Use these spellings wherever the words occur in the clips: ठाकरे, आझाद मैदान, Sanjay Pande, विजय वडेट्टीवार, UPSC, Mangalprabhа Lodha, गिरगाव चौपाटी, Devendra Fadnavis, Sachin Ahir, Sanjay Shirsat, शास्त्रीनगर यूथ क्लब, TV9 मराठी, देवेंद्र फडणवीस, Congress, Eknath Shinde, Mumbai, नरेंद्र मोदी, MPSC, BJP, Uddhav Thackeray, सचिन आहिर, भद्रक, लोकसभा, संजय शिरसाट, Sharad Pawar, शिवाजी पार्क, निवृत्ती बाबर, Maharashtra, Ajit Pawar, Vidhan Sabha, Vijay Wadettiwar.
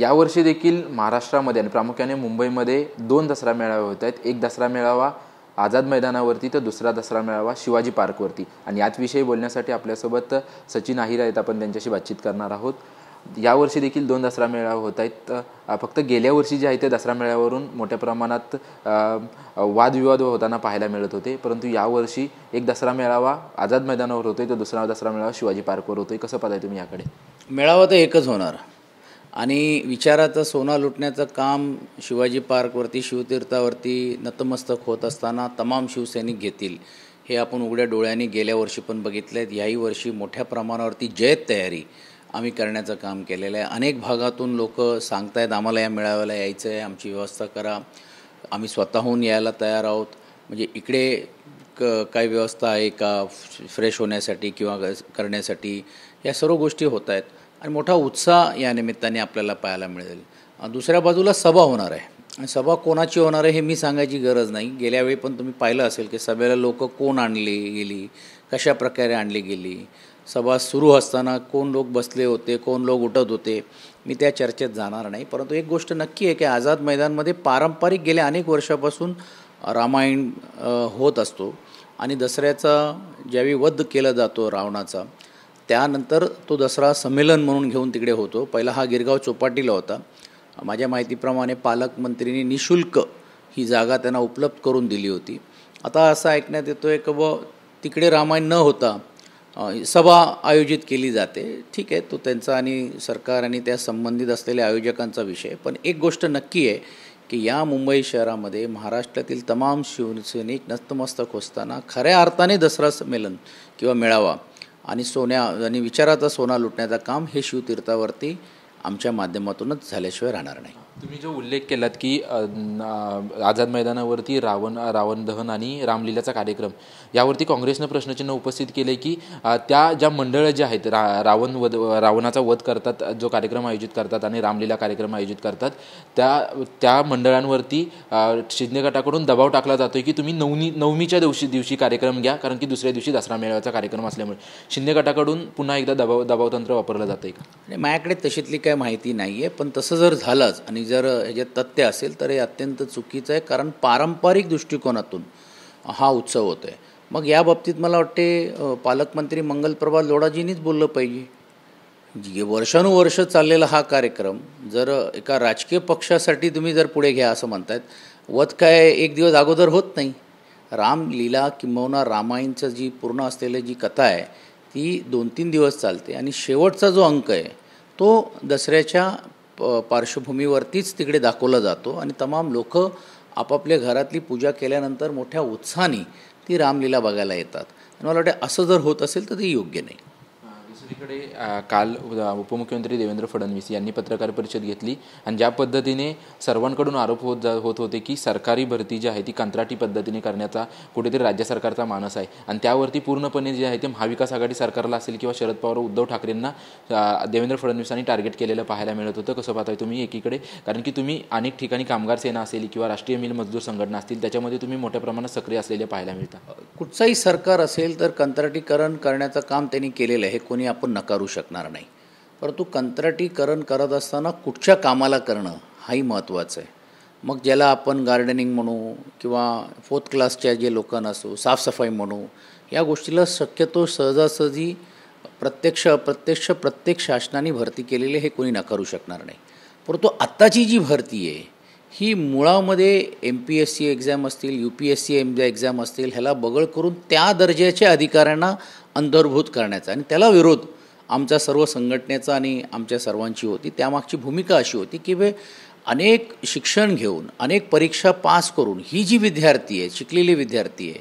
यावर्षी देखील महाराष्ट्रामध्ये आणि प्रामुख्याने मुंबईमध्ये दोन दसरा मेळावे होत आहेत। एक दसरा मेळावा आझाद मैदानावरती तर दुसरा दसरा मेळावा शिवाजी पार्कवरती। आणि याच विषयी बोलण्यासाठी आपल्यासोबत सचिन आहिर आहेत, आपण त्यांच्याशी बातचीत करणार आहोत। यावर्षी देखील दोन दसरा मेळावे होत आहेत, फक्त गेल्या वर्षी जे आहे ते दसरा मेळाव्यावरून मोठ्या प्रमाणात वादविवाद होताना पाहायला मिळत होते, परंतु यावर्षी एक दसरा मेळावा आझाद मैदानावर होतोय तर दुसरा दसरा मेळावा शिवाजी पार्कवर होतोय, कसं पाहताय तुम्ही याकडे? मेळावा तर एकच होणार आणि विचाराचं सोना लुटण्याचं काम शिवाजी पार्कवरती शिवतीर्थावरती नतमस्तक होत असताना तमाम शिवसैनिक घेतील हे आपण उघड्या डोळ्यांनी गेल्या वर्षी पण बघितलं आहे। याही वर्षी मोठ्या प्रमाणावरती जयत तयारी आम्ही करण्याचं काम केलेलं आहे। अनेक भागातून लोक सांगतायत आम्हाला या मेळाव्याला यायचं आहे, आमची व्यवस्था करा, आम्ही स्वतःहून यायला तयार आहोत। म्हणजे इकडे काय व्यवस्था आहे का फ्रेश होण्यासाठी किंवा करण्यासाठी, या सर्व गोष्टी होत आहेत आणि मोठा उत्साह या निमित्ताने आपल्याला पाहायला मिळेल। दुसऱ्या बाजूला सभा होणार आहे आणि सभा कोणाची होणार आहे हे मी सांगायची गरज नाही, गेल्यावेळी पण तुम्ही पाहिलं असेल की सभेला लोक कोण आणली गेली, कशा प्रकारे आणली गेली, सभा सुरू असताना कोण लोक बसले होते, कोण लोक उठत होते, मी त्या चर्चेत जाणार नाही। परंतु एक गोष्ट नक्की आहे की आझाद मैदानमध्ये पारंपरिक गेल्या अनेक वर्षापासून रामायण होत असतो आणि दसऱ्याचा ज्यावेळी वध केला जातो रावणाचा, त्यानंतर तो दसरा संमेलन म्हणून घेऊन तिकडे होतो। पहिला हा गिरगाव चौपाटीला होता, माझ्या माहितीप्रमाणे पालकमंत्रींनी निशुल्क ही जागा त्यांना उपलब्ध करून दिली होती। आता असं ऐकण्यात येतो आहे की ब तिकडे रामायण न होता सभा आयोजित केली जाते, ठीक आहे तो त्यांचा आणि सरकार आणि त्या संबंधित असलेल्या आयोजकांचा विषय, पण एक गोष्ट नक्की आहे की या मुंबई शहरामध्ये महाराष्ट्रातील तमाम शिवसैनिक नतमस्तक असताना खऱ्या अर्थाने दसरा संमेलन किंवा मेळावा आणि सोन्या आणि विचाराचा सोना लुटण्याचं काम हे शिवतीर्थावरती आमच्या माध्यमातूनच झाल्याशिवाय राहणार नाही। तुम्ही जो उल्लेख केलात की आझाद मैदानावरती रावण दहन आणि रामलीलाचा कार्यक्रम, यावरती काँग्रेसनं प्रश्नचिन्ह उपस्थित केले की त्या ज्या मंडळं ज्या आहेत रावणाचा वध करतात, जो कार्यक्रम आयोजित करतात आणि रामलीला कार्यक्रम आयोजित करतात, त्या मंडळांवरती शिंदे गटाकडून दबाव टाकला जातो की तुम्ही नवमीच्या दिवशी कार्यक्रम घ्या, कारण की दुसऱ्या दिवशी दसरा मेळाव्याचा कार्यक्रम असल्यामुळे शिंदे गटाकडून पुन्हा एकदा दबावतंत्र वापरलं जातं का? माझ्याकडे तशीतली काय माहिती नाही आहे, पण तसं जर झालंच आणि जर ह्याच्यात तथ्य असेल तर हे अत्यंत चुकीचं आहे, कारण पारंपरिक दृष्टिकोनातून हा उत्सव होतो आहे। मग या बाबतीत मला वाटते पालकमंत्री मंगलप्रभा लोढाजींनीच बोललं पाहिजे, वर्षानुवर्ष चाललेला हा कार्यक्रम जर एका राजकीय पक्षासाठी तुम्ही जर पुढे घ्या असं म्हणतायत, वध काय एक दिवस अगोदर होत नाही, रामलीला किंबहुना रामायणचं जी पूर्ण असलेली जी कथा आहे ती 2-3 दिवस चालते आणि शेवटचा जो अंक आहे तो दसऱ्याच्या पार्श्वभूमीवरतीच तिकडे दाखवला जातो आणि तमाम लोक आपापल्या घरातली पूजा केल्यानंतर मोठ्या उत्साहाने ती रामलीला बघायला येतात आणि मला वाटतं असं जर होत असेल तर ते योग्य नाही। दुसरीकडे काल उपमुख्यमंत्री देवेंद्र फडणवीस यांनी पत्रकार परिषद घेतली आणि ज्या पद्धतीने सर्वांकडून आरोप होत होते की सरकारी भरती जी आहे ती कंत्राटी पद्धतीने करण्याचा कुठेतरी राज्य सरकारचा मानस आहे आणि त्यावरती पूर्णपणे जे आहे ते महाविकास आघाडी सरकारला असेल किंवा शरद पवार उद्धव ठाकरेंना देवेंद्र फडणवीसांनी टार्गेट केलेलं पाहायला मिळत होतं, कसं पाहताय तुम्ही एकीकडे, कारण की तुम्ही अनेक ठिकाणी कामगार सेना असेल किंवा राष्ट्रीय मिल मजदूर संघटना असतील त्याच्यामध्ये तुम्ही मोठ्या प्रमाणात सक्रिय असलेले पाहायला मिळतात? कुठचंही सरकार असेल तर कंत्राटीकरण करण्याचं काम त्यांनी केलेलं आहे, कोणी आपण नकारू शकणार नाही, परंतु कंत्राटीकरण करत असताना कुठच्या कामाला करणं हाही महत्त्वाचं आहे। मग ज्याला आपण गार्डनिंग म्हणू किंवा 4th क्लासच्या जे लोकांना असो साफसफाई म्हणू, या गोष्टीला शक्यतो सहजासहजी प्रत्येक शासनाने भरती केलेले हे कोणी नकारू शकणार नाही, परंतु आत्ताची जी भरती आहे ही मुळामध्ये MPSC एक्झाम असतील, UPSC एक्झाम असतील, ह्याला बगळ करून त्या दर्जाच्या अधिकाऱ्यांना अंतर्भूत करण्याचा आणि त्याला विरोध आमच्या सर्व संघटनेचा आणि आमच्या सर्वांची होती। त्यामागची भूमिका अशी होती की वे अनेक शिक्षण घेऊन अनेक परीक्षा पास करून ही जी विद्यार्थी आहे, शिकलेली विद्यार्थी आहे,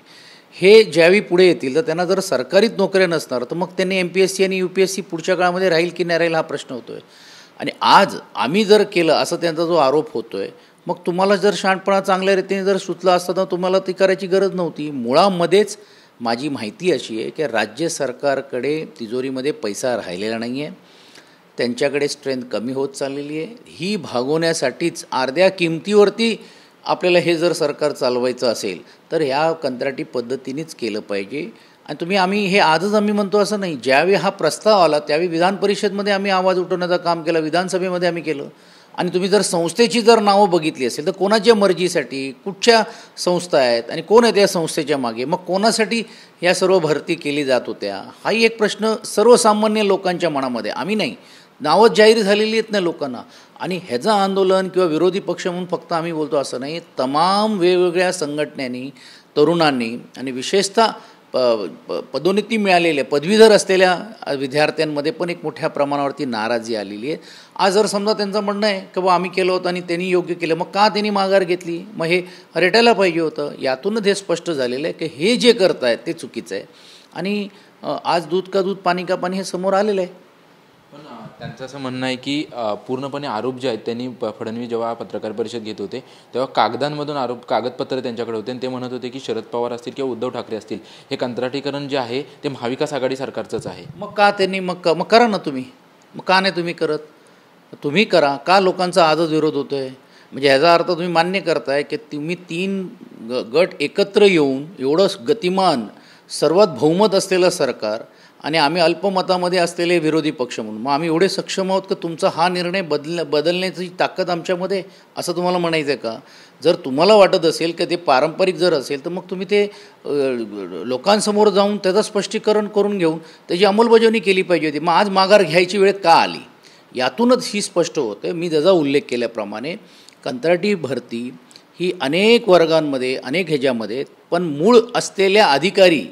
हे ज्यावेळी पुढे येतील तर त्यांना जर सरकारीत नोकऱ्या नसणार तर मग त्यांनी MPSC आणि UPSC पुढच्या काळामध्ये राहील की नाही राहील हा प्रश्न होतो आहे। आणि आज आम्ही जर केलं असं त्यांचा जो आरोप होतो आहे, मग तुम्हाला जर शहाणपणा चांगल्या रीतीने जर सुचला असताना तुम्हाला ती करायची गरज नव्हती। मुळामध्येच माझी माहिती अशी आहे की राज्य सरकारकडे तिजोरीमध्ये पैसा राहिलेला नाही आहे, त्यांच्याकडे स्ट्रेंथ कमी होत चाललेली आहे, ही भागवण्यासाठीच अर्ध्या किमतीवरती आपल्याला हे जर सरकार चालवायचं असेल तर ह्या कंत्राटी पद्धतीनेच केलं पाहिजे। आणि आम्ही हे आजच आम्ही म्हणतो असं नाही, ज्यावेळी हा प्रस्ताव आला त्यावेळी विधान परिषदमध्ये आम्ही आवाज उठवण्याचं काम केलं, विधानसभेमध्ये आम्ही केलं, आणि तुम्ही जर संस्थेची जर नावं बघितली असेल तर कोणाच्या मर्जीसाठी कुठच्या संस्था आहेत आणि कोण आहे त्या संस्थेच्या मागे, मग कोणासाठी या सर्व भरती केली जात होत्या, हाही एक प्रश्न सर्वसामान्य लोकांच्या मनामध्ये. आम्ही नाही, नावं जाहीर झालेली आहेत ना लोकांना. आणि ह्याचं आंदोलन किंवा विरोधी पक्ष म्हणून फक्त आम्ही बोलतो असं नाही, तमाम वेगवेगळ्या संघटनांनी, तरुणांनी आणि विशेषतः पदोन्नती मिळालेल्या पदवीधर असलेल्या विद्यार्थ्यांमध्ये पण एक मोठ्या प्रमाणावरती नाराजी आलेली आहे. आज जर समजा त्यांचं म्हणणं आहे की बा आम्ही केलं होतं आणि त्यांनी योग्य केलं, मग का त्यांनी माघार घेतली, मग हे रेटायला पाहिजे होतं. यातूनच हे स्पष्ट झालेलं आहे की हे जे करत आहेत ते चुकीचं आहे आणि आज दूध का दूध पाणी का पाणी हे समोर आलेलं आहे. पण त्यांचं असं म्हणणं आहे की पूर्णपणे आरोप जे आहेत त्यांनी, फडणवीस जेव्हा पत्रकार परिषद घेत होते तेव्हा कागदांमधून आरोप, कागदपत्र त्यांच्याकडे होते आणि ते म्हणत होते की शरद पवार असतील किंवा उद्धव ठाकरे असतील, हे कंत्राटीकरण जे आहे ते महाविकास आघाडी सरकारचंच आहे. मग का त्यांनी मग करा ना तुम्ही, मग का नाही तुम्ही करत, तुम्ही करा, का लोकांचा आजच विरोध होतो आहे. म्हणजे ह्याचा अर्थ तुम्ही मान्य करताय की तुम्ही तीन गट एकत्र येऊन एवढं गतिमान सर्वात बहुमत असलेलं सरकार आणि आम्ही अल्पमतामध्ये असलेले विरोधी पक्ष म्हणून मग आम्ही एवढे सक्षम आहोत की तुमचा हा निर्णय बदलण्याची ताकद आमच्यामध्ये, असं तुम्हाला म्हणायचं आहे का. जर तुम्हाला वाटत असेल की ते पारंपरिक जर असेल तर मग तुम्ही ते लोकांसमोर जाऊन त्याचं स्पष्टीकरण करून घेऊन त्याची अंमलबजावणी केली पाहिजे होती. मग आज माघार घ्यायची वेळ का आली, यातूनच ही स्पष्ट होते. मी त्याचा उल्लेख केल्याप्रमाणे कंत्राटी भरती ही अनेक वर्गांमध्ये, अनेक ह्याच्यामध्ये, पण मूळ असलेल्या अधिकारी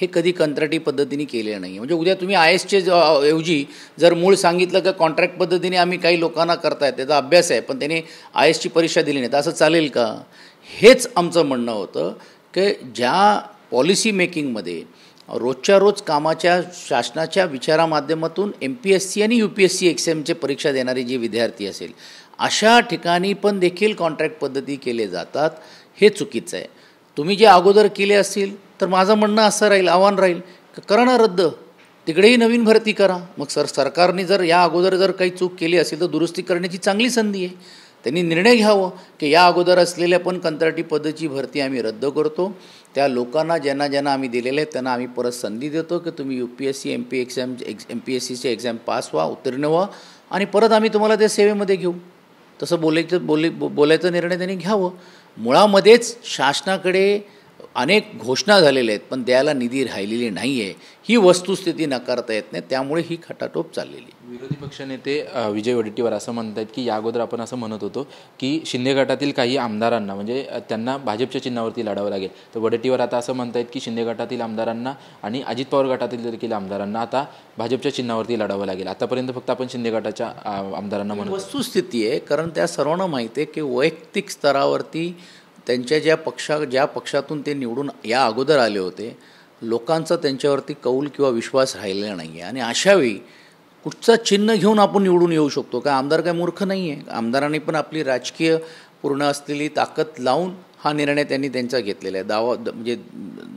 हे कधी कंत्राटी पद्धतीने केले नाही. म्हणजे उद्या तुम्ही IASचे ऐवजी जर मूळ सांगितलं का कॉन्ट्रॅक्ट पद्धतीने आम्ही काही लोकांना करतायत, त्याचा अभ्यास आहे पण त्याने IASची परीक्षा दिली नाही, तर असं चालेल का. हेच आमचं म्हणणं होतं की ज्या पॉलिसी मेकिंगमध्ये रोजच्या रोज कामाच्या शासनाच्या विचारामाध्यमातून MPSC आणि UPSC एक्झामचे परीक्षा देणारी जी विद्यार्थी असेल अशा ठिकाणी पण देखील कॉन्ट्रॅक्ट पद्धती केले जातात, हे चुकीचं आहे. तुम्ही जे अगोदर केले असतील तर माझं म्हणणं असं राहील, आव्हान राहील की करा ना रद्द, तिकडेही नवीन भरती करा. मग सरकारने जर या अगोदर जर काही चूक केली असेल तर दुरुस्ती करण्याची चांगली संधी आहे. त्यांनी निर्णय घ्यावं की या अगोदर असलेल्या पण कंत्राटी पद्धतीची भरती आम्ही रद्द करतो, त्या लोकांना ज्यांना ज्यांना आम्ही दिलेले आहेत त्यांना आम्ही परत संधी देतो की तुम्ही MPSCचे एक्झाम पास व्हा, उत्तीर्ण व्हा आणि परत आम्ही तुम्हाला त्या सेवेमध्ये घेऊ, तसं बोलायचा निर्णय त्यांनी घ्यावं. मुळामध्येच शासनाकडे अनेक घोषणा झालेल्या आहेत पण द्यायला निधी राहिलेली नाही आहे, ही वस्तुस्थिती नाकारता येत नाही, त्यामुळे ही खटाटोप चाललेली. विरोधी पक्षनेते विजय वडेट्टीवार असं म्हणत आहेत की या अगोदर आपण असं म्हणत होतो की शिंदे गटातील काही आमदारांना म्हणजे त्यांना भाजपच्या चिन्हावरती लढावं लागेल, तर वडेट्टीवार आता असं म्हणत आहेत की शिंदे गटातील आमदारांना आणि अजित पवार गटातील देखील आमदारांना आता भाजपच्या चिन्हावरती लढावं लागेल. आतापर्यंत फक्त आपण शिंदे गटाच्या आमदारांना म्हणतो, वस्तुस्थिती आहे कारण त्या सर्वांना माहिती आहे की वैयक्तिक स्तरावरती त्यांच्या ज्या पक्षातून ते निवडून या अगोदर आले होते लोकांचा त्यांच्यावरती कौल किंवा विश्वास राहिलेला नाही आहे. आणि अशावेळी कुठचा चिन्ह घेऊन आपण निवडून येऊ शकतो का. आमदार काय मूर्ख नाही आहे, आमदारांनी पण आपली राजकीय पूर्ण असलेली ताकद लावून हा निर्णय त्यांनी त्यांचा घेतलेला आहे,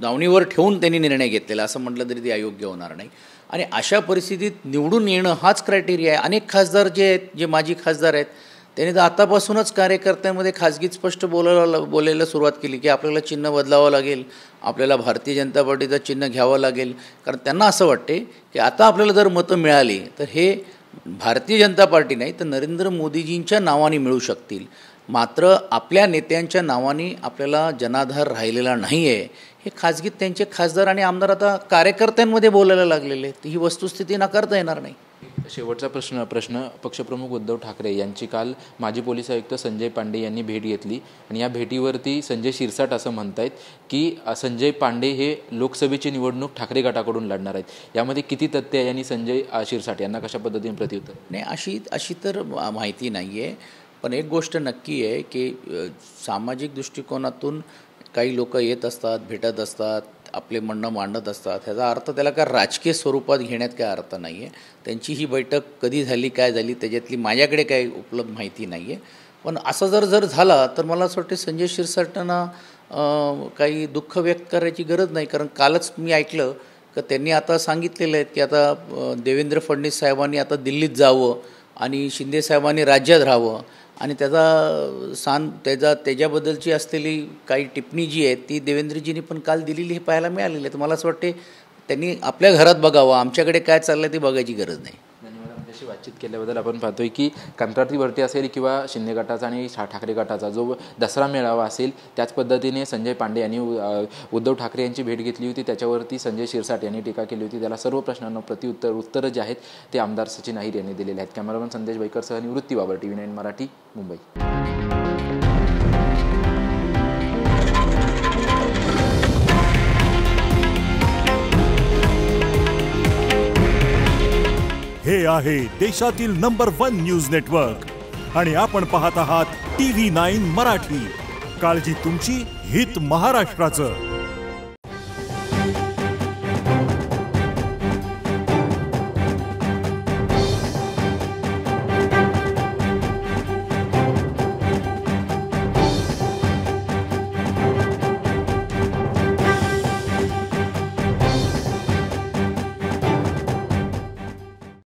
दावणीवर ठेवून त्यांनी निर्णय घेतलेला, असं म्हटलं तरी ते अयोग्य होणार नाही. आणि अशा परिस्थितीत निवडून येणं हाच क्रायटेरिया आहे. अनेक खासदार जे आहेत, जे माजी खासदार आहेत, त्यांनी तर आतापासूनच कार्यकर्त्यांमध्ये खाजगीत स्पष्ट बोलायला सुरुवात केली की आपल्याला चिन्ह बदलावं लागेल, आपल्याला भारतीय जनता पार्टीचं चिन्ह घ्यावं लागेल, कारण त्यांना असं वाटते की आता आपल्याला जर मतं मिळाली तर हे भारतीय जनता पार्टी नाही तर नरेंद्र मोदीजींच्या नावाने मिळू शकतील. मात्र आपल्या नेत्यांच्या नावाने आपल्याला जनाधार राहिलेला नाही आहे, हे खाजगीत त्यांचे खासदार आणि आमदार आता कार्यकर्त्यांमध्ये बोलायला लागलेले, तर ही वस्तुस्थिती नाकारता येणार नाही. शेवटचा प्रश्न पक्षप्रमुख उद्धव ठाकरे यांची काल माजी पोलीस आयुक्त संजय पांडे यांनी भेट घेतली आणि या भेटीवरती संजय शिरसाट असं म्हणत आहेत की संजय पांडे हे लोकसभेची निवडणूक ठाकरे गटाकडून लढणार आहेत, यामध्ये किती तथ्य आहे आणि संजय शिरसाट यांना कशा पद्धतीने प्रतिउत्तर. नाही, अशी तर माहिती नाही आहे, पण एक गोष्ट नक्की आहे की सामाजिक दृष्टिकोनातून काही लोक येत असतात, भेटत असतात, आपले म्हणणं मांडत असतात, ह्याचा अर्थ त्याला काय राजकीय स्वरूपात घेण्यात काय अर्थ नाही आहे. त्यांची ही बैठक कधी झाली, काय झाली, त्याच्यातली माझ्याकडे काही उपलब्ध माहिती नाही आहे, पण असं जर झाला तर मला असं वाटते संजय शिरसाटांना काही दुःख व्यक्त करायची गरज नाही, कारण कालच मी ऐकलं की त्यांनी आता सांगितलेलं आहे की आता देवेंद्र फडणवीस साहेबांनी आता दिल्लीत जावं आणि शिंदे साहेबांनी राज्यात राहावं, आणि त्याच्याबद्दलची असलेली काही टिप्पणी जी आहे ती देवेंद्रजींनी पण काल दिलेली हे पाहायला मिळालेली आहे. तर मला असं वाटते त्यांनी आपल्या घरात बघावं, आमच्याकडे काय चाललं ते बघायची गरज नाही. त्यांच्याशी बातचीत केल्याबद्दल आपण पाहतोय की कंत्राटी भरती असेल किंवा शिंदे गटाचा आणि ठाकरे गटाचा जो दसरा मेळावा असेल त्याच पद्धतीने संजय पांडे यांनी उद्धव ठाकरे यांची भेट घेतली होती। त्याच्यावरती संजय शिरसाट यांनी टीका केली होती। त्याला सर्व प्रश्नांना प्रतिउत्तर उत्तर जे आहेत ते आमदार सचिन अहिर यांनी दिलेले आहेत। कॅमेरामन संदेश बैकरसह निवृत्ती बाबर, TV9 मराठी, मुंबई। हे आहे देशातील नंबर 1 न्यूज नेटवर्क आणि आपण पाहत आहात TV9 मराठी। काळजी तुमची, हित महाराष्ट्राचं।